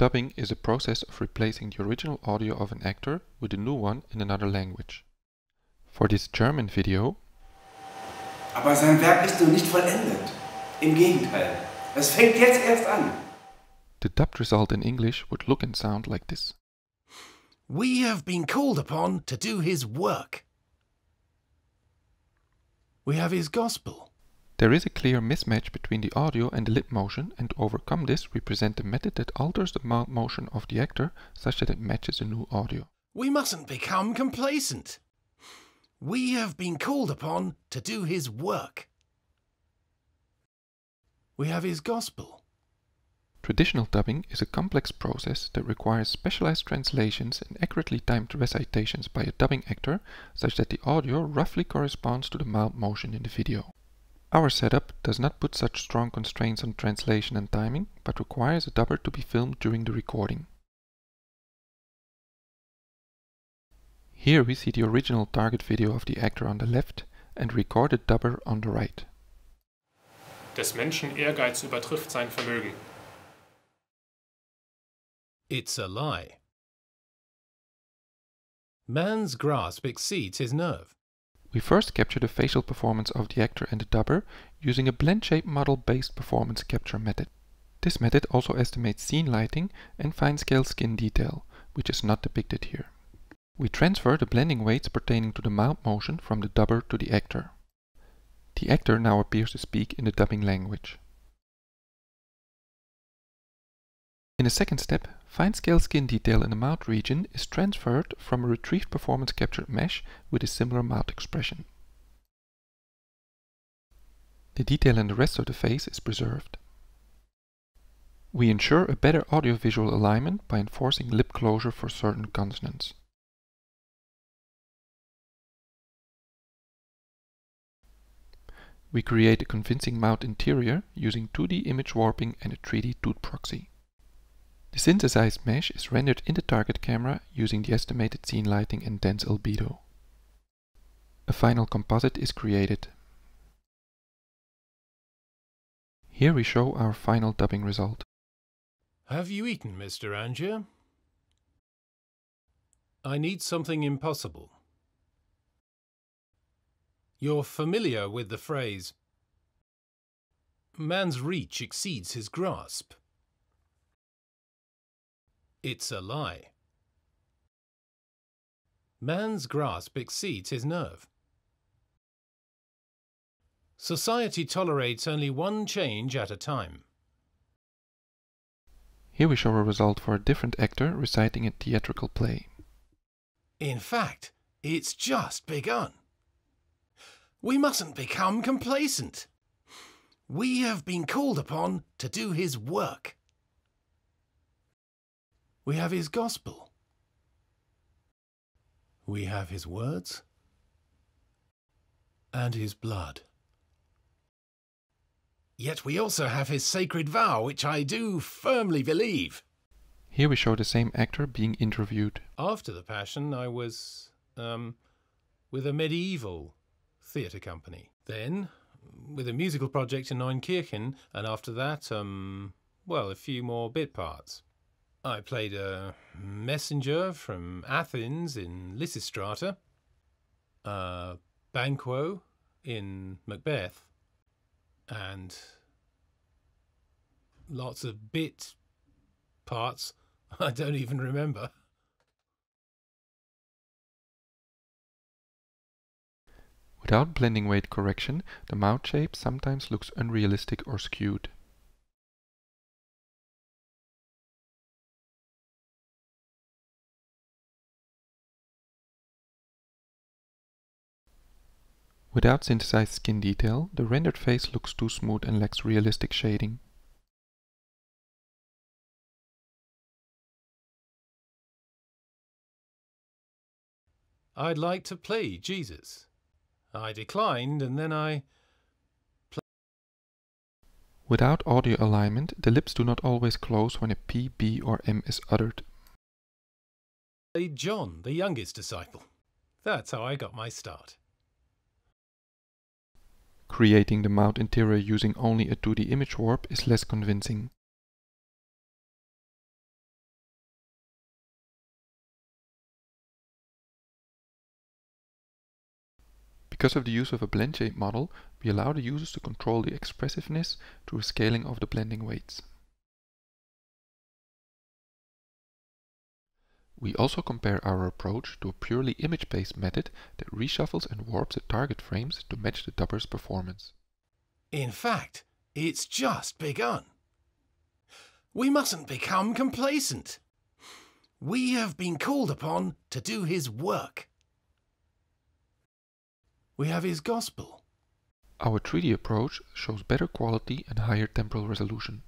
Dubbing is the process of replacing the original audio of an actor with a new one in another language. For this German video... Aber sein Werk ist noch nicht vollendet. Im Gegenteil. Es fängt jetzt erst an. The dubbed result in English would look and sound like this. We have been called upon to do his work. We have his gospel. There is a clear mismatch between the audio and the lip motion, and to overcome this we present a method that alters the mouth motion of the actor such that it matches the new audio. We mustn't become complacent. We have been called upon to do his work. We have his gospel. Traditional dubbing is a complex process that requires specialized translations and accurately timed recitations by a dubbing actor, such that the audio roughly corresponds to the mouth motion in the video. Our setup does not put such strong constraints on translation and timing, but requires a dubber to be filmed during the recording. Here we see the original target video of the actor on the left and recorded dubber on the right. Des Menschen Ehrgeiz übertrifft sein Vermögen. It's a lie. Man's grasp exceeds his nerve. We first capture the facial performance of the actor and the dubber using a blend shape model-based performance capture method. This method also estimates scene lighting and fine-scale skin detail, which is not depicted here. We transfer the blending weights pertaining to the mouth motion from the dubber to the actor. The actor now appears to speak in the dubbing language. In a second step, fine-scale skin detail in the mouth region is transferred from a retrieved performance captured mesh with a similar mouth expression. The detail in the rest of the face is preserved. We ensure a better audiovisual alignment by enforcing lip closure for certain consonants. We create a convincing mouth interior using 2D image warping and a 3D tooth proxy. The synthesized mesh is rendered in the target camera using the estimated scene lighting and dense albedo. A final composite is created. Here we show our final dubbing result. Have you eaten, Mr. Angier? I need something impossible. You're familiar with the phrase, man's reach exceeds his grasp. It's a lie. Man's grasp exceeds his nerve. Society tolerates only one change at a time. Here we show a result for a different actor reciting a theatrical play. In fact, it's just begun. We mustn't become complacent. We have been called upon to do his work. We have his gospel. We have his words and his blood. Yet we also have his sacred vow, which I do firmly believe. Here we show the same actor being interviewed. After the Passion, I was with a medieval theatre company. Then, with a musical project in Neunkirchen, and after that, well, a few more bit parts. I played a messenger from Athens in Lysistrata, Banquo in Macbeth, and lots of bit parts I don't even remember. Without blending weight correction, the mouth shape sometimes looks unrealistic or skewed. Without synthesized skin detail, the rendered face looks too smooth and lacks realistic shading. I'd like to play Jesus. I declined, and then I... Without audio alignment, the lips do not always close when a P, B or M is uttered. I played John, the youngest disciple. That's how I got my start. Creating the mouth interior using only a 2D image warp is less convincing. Because of the use of a blend shape model, we allow the users to control the expressiveness through a scaling of the blending weights. We also compare our approach to a purely image-based method that reshuffles and warps the target frames to match the dubber's performance. In fact, it's just begun. We mustn't become complacent. We have been called upon to do his work. We have his gospel. Our 3D approach shows better quality and higher temporal resolution.